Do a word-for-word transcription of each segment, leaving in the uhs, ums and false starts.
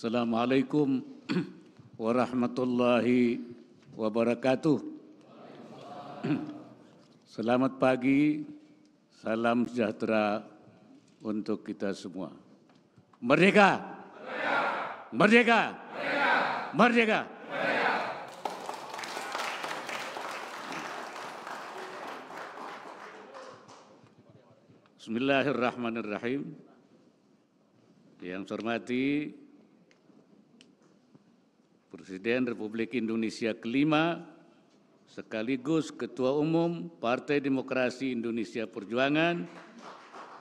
Assalamualaikum warahmatullahi wabarakatuh. Selamat pagi, salam sejahtera untuk kita semua. Merdeka! Merdeka! Merdeka! Merdeka! Merdeka! Bismillahirrahmanirrahim. Yang saya hormati Presiden Republik Indonesia kelima sekaligus Ketua Umum Partai Demokrasi Indonesia Perjuangan,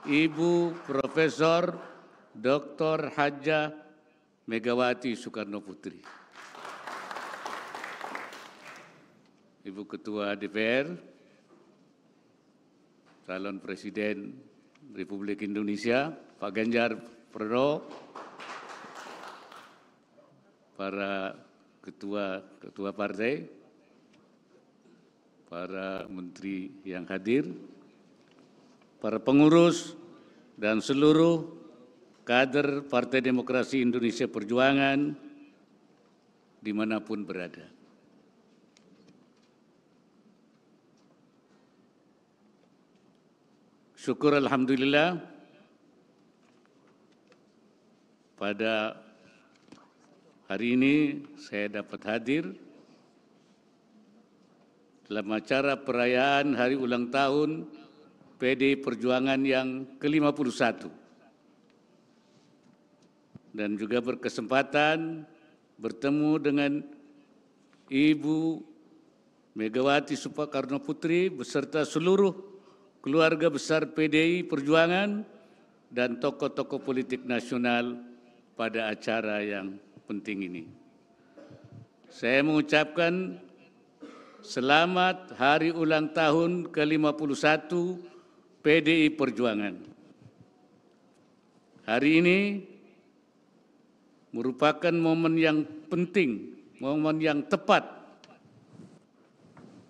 Ibu Profesor Doktor Hajah Megawati Soekarnoputri. Ibu Ketua D P R, calon Presiden Republik Indonesia Pak Ganjar Pranowo, para ketua-ketua partai, para menteri yang hadir, para pengurus dan seluruh kader Partai Demokrasi Indonesia Perjuangan dimanapun berada. Syukur alhamdulillah pada hari ini saya dapat hadir dalam acara perayaan hari ulang tahun P D I Perjuangan yang ke lima puluh satu. Dan juga berkesempatan bertemu dengan Ibu Megawati Soekarnoputri beserta seluruh keluarga besar P D I Perjuangan dan tokoh-tokoh politik nasional pada acara yang penting ini. Saya mengucapkan selamat hari ulang tahun ke lima puluh satu P D I Perjuangan. Hari ini merupakan momen yang penting, momen yang tepat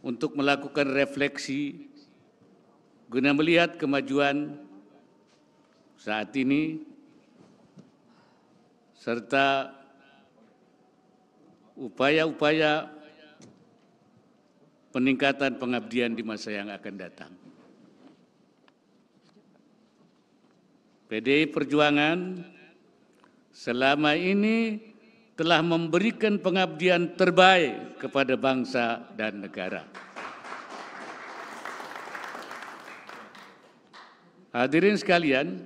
untuk melakukan refleksi guna melihat kemajuan saat ini serta upaya-upaya peningkatan pengabdian di masa yang akan datang. P D I Perjuangan selama ini telah memberikan pengabdian terbaik kepada bangsa dan negara. Hadirin sekalian,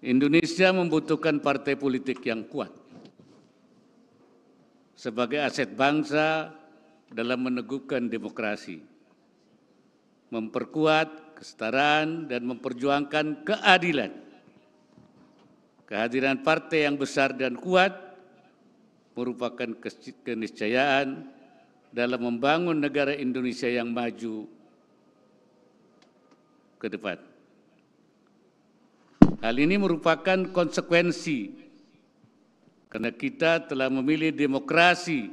Indonesia membutuhkan partai politik yang kuat sebagai aset bangsa dalam meneguhkan demokrasi, memperkuat kesetaraan dan memperjuangkan keadilan. Kehadiran partai yang besar dan kuat merupakan keniscayaan dalam membangun negara Indonesia yang maju ke depan. Hal ini merupakan konsekuensi karena kita telah memilih demokrasi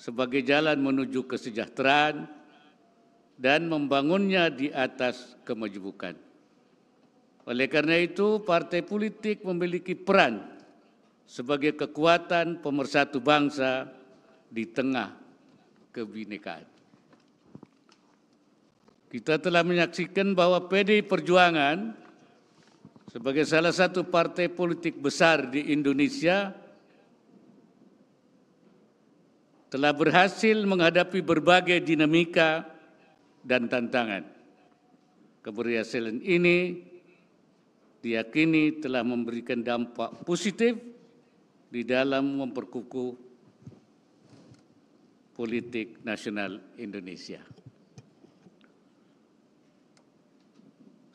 sebagai jalan menuju kesejahteraan dan membangunnya di atas kemajemukan. Oleh karena itu, partai politik memiliki peran sebagai kekuatan pemersatu bangsa di tengah kebinekaan. Kita telah menyaksikan bahwa P D I Perjuangan sebagai salah satu partai politik besar di Indonesia, telah berhasil menghadapi berbagai dinamika dan tantangan. Keberhasilan ini diyakini telah memberikan dampak positif di dalam memperkukuh politik nasional Indonesia.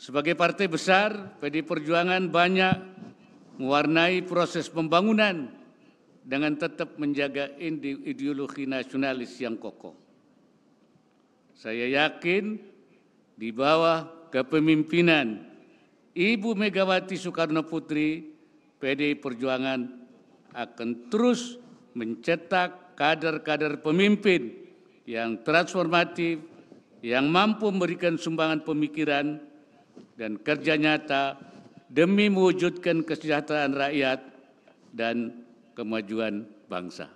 Sebagai partai besar, P D I Perjuangan banyak mewarnai proses pembangunan dengan tetap menjaga ideologi nasionalis yang kokoh. Saya yakin di bawah kepemimpinan Ibu Megawati Soekarnoputri, P D I Perjuangan akan terus mencetak kader-kader pemimpin yang transformatif, yang mampu memberikan sumbangan pemikiran dan kerja nyata demi mewujudkan kesejahteraan rakyat dan kemajuan bangsa.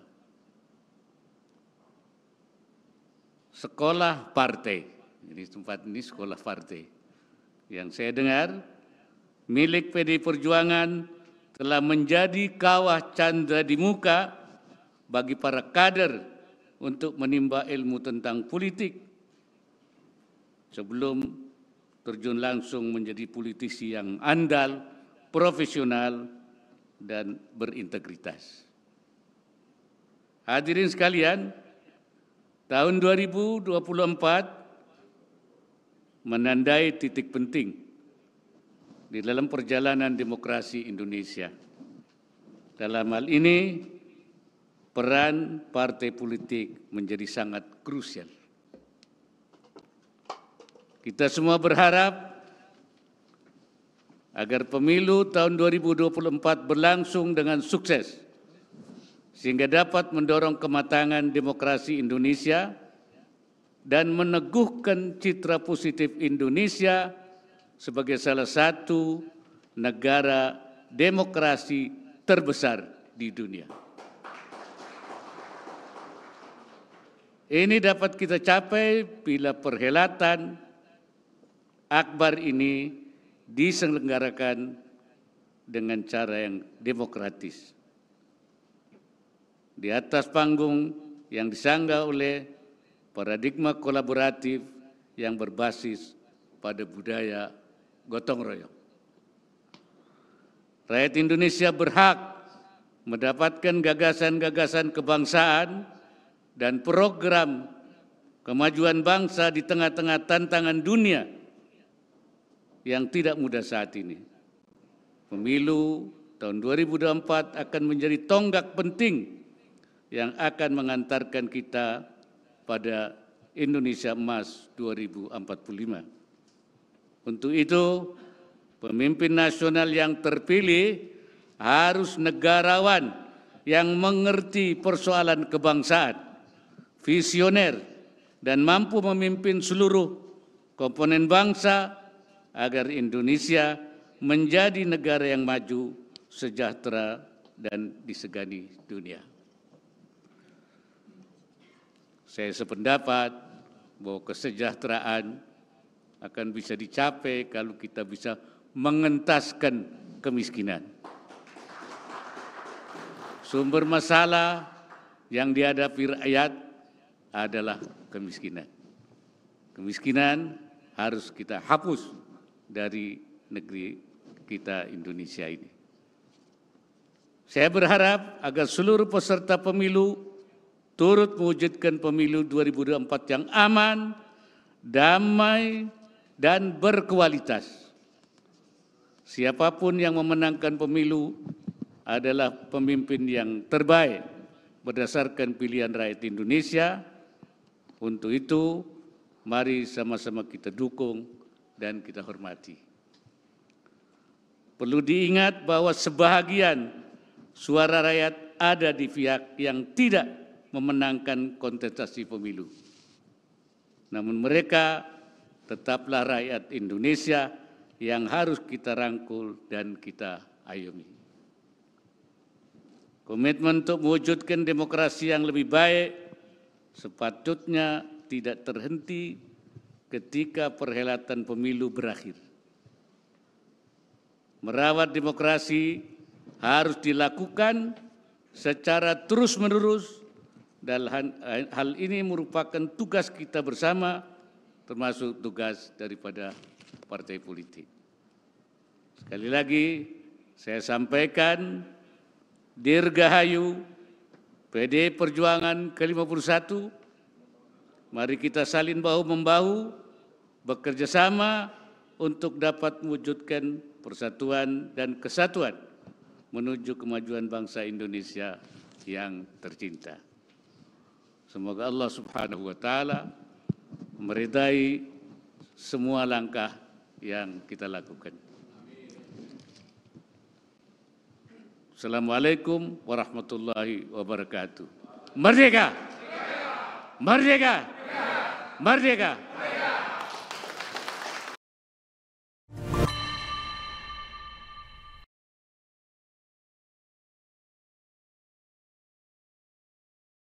Sekolah partai, jadi tempat ini sekolah partai. Yang saya dengar, milik P D I Perjuangan telah menjadi kawah candra di muka bagi para kader untuk menimba ilmu tentang politik sebelum terjun langsung menjadi politisi yang andal, profesional, dan berintegritas. Hadirin sekalian, tahun dua ribu dua puluh empat menandai titik penting di dalam perjalanan demokrasi Indonesia. Dalam hal ini, peran partai politik menjadi sangat krusial. Kita semua berharap agar pemilu tahun dua ribu dua puluh empat berlangsung dengan sukses, sehingga dapat mendorong kematangan demokrasi Indonesia dan meneguhkan citra positif Indonesia sebagai salah satu negara demokrasi terbesar di dunia. Ini dapat kita capai bila perhelatan akbar ini diselenggarakan dengan cara yang demokratis. Di atas panggung yang disanggah oleh paradigma kolaboratif yang berbasis pada budaya gotong royong. Rakyat Indonesia berhak mendapatkan gagasan-gagasan kebangsaan dan program kemajuan bangsa di tengah-tengah tantangan dunia yang tidak mudah saat ini. Pemilu tahun dua ribu dua puluh empat akan menjadi tonggak penting yang akan mengantarkan kita pada Indonesia Emas dua ribu empat puluh lima. Untuk itu, pemimpin nasional yang terpilih harus negarawan yang mengerti persoalan kebangsaan, visioner, dan mampu memimpin seluruh komponen bangsa agar Indonesia menjadi negara yang maju, sejahtera, dan disegani dunia. Saya sependapat bahwa kesejahteraan akan bisa dicapai kalau kita bisa mengentaskan kemiskinan. Sumber masalah yang dihadapi rakyat adalah kemiskinan. Kemiskinan harus kita hapus dari negeri kita Indonesia ini. Saya berharap agar seluruh peserta pemilu turut mewujudkan pemilu dua ribu dua puluh empat yang aman, damai, dan berkualitas. Siapapun yang memenangkan pemilu adalah pemimpin yang terbaik berdasarkan pilihan rakyat Indonesia. Untuk itu, mari sama-sama kita dukung dan kita hormati. Perlu diingat bahwa sebahagian suara rakyat ada di pihak yang tidak memenangkan kontestasi pemilu. Namun mereka tetaplah rakyat Indonesia yang harus kita rangkul dan kita ayomi. Komitmen untuk mewujudkan demokrasi yang lebih baik sepatutnya tidak terhenti ketika perhelatan pemilu berakhir. Merawat demokrasi harus dilakukan secara terus-menerus dan hal ini merupakan tugas kita bersama, termasuk tugas daripada partai politik. Sekali lagi saya sampaikan, Dirgahayu P D I Perjuangan ke lima puluh satu, mari kita salin bahu-membahu, bekerja sama untuk dapat mewujudkan persatuan dan kesatuan menuju kemajuan bangsa Indonesia yang tercinta. Semoga Allah Subhanahu wa Ta'ala meridai semua langkah yang kita lakukan. Assalamualaikum warahmatullahi wabarakatuh. Merdeka! Merdeka! Merdeka!